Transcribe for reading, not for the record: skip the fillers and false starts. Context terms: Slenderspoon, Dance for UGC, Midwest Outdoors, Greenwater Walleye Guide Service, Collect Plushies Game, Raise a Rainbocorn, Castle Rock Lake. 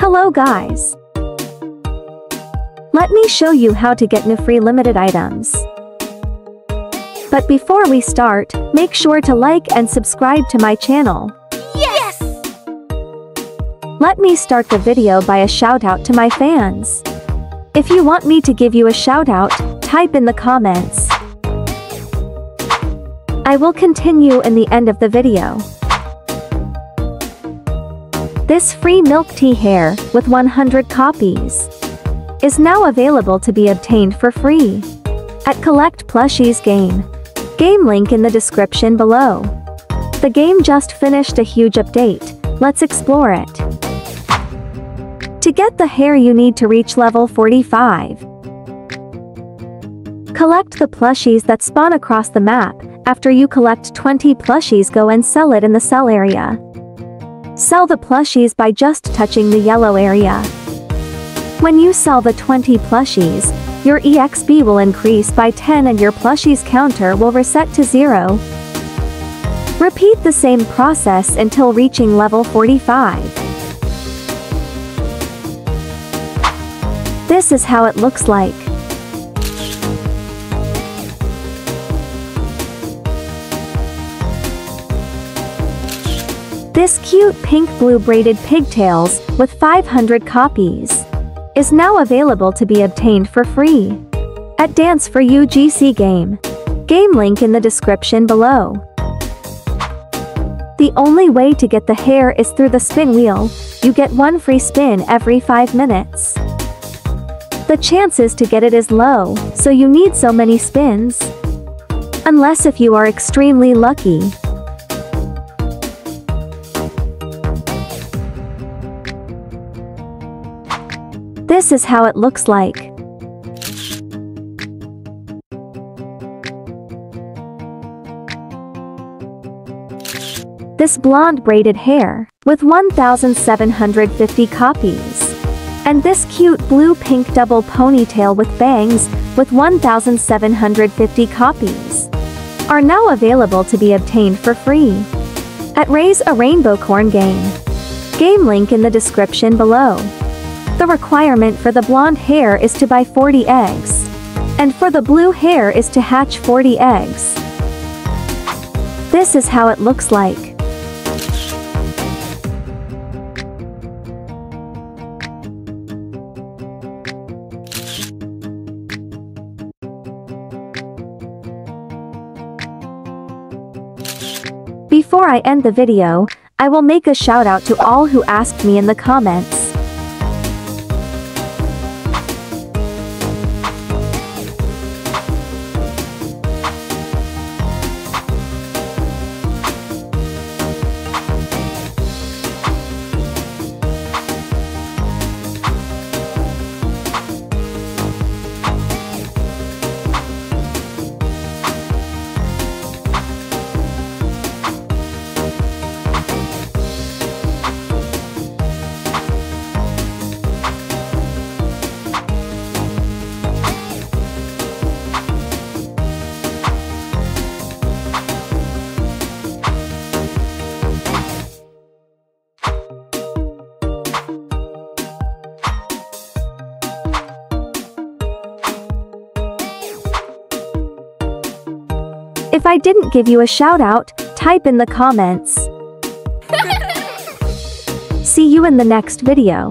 Hello guys! Let me show you how to get new free limited items. But before we start, make sure to like and subscribe to my channel. Yes! Let me start the video by a shout out to my fans. If you want me to give you a shout out, type in the comments. I will continue in the end of the video. This free milk tea hair, with 100 copies, is now available to be obtained for free at Collect Plushies Game. Game link in the description below. The game just finished a huge update, let's explore it. To get the hair you need to reach level 45. Collect the plushies that spawn across the map. After you collect 20 plushies, go and sell it in the sell area. Sell the plushies by just touching the yellow area. When you sell the 20 plushies, your EXP will increase by 10 and your plushies counter will reset to 0. Repeat the same process until reaching level 45. This is how it looks like. This cute pink-blue braided pigtails, with 500 copies, is now available to be obtained for free at Dance for UGC Game. Game link in the description below. The only way to get the hair is through the spin wheel. You get one free spin every 5 minutes. The chances to get it is low, so you need so many spins. Unless if you are extremely lucky. This is how it looks like. This blonde braided hair, with 1,750 copies. And this cute blue-pink double ponytail with bangs, with 1,750 copies, are now available to be obtained for free at Raise a Rainbocorn Game. Game link in the description below. The requirement for the blonde hair is to buy 40 eggs, and for the blue hair is to hatch 40 eggs. This is how it looks like. Before I end the video, I will make a shout out to all who asked me in the comments. If I didn't give you a shout out, type in the comments. See you in the next video.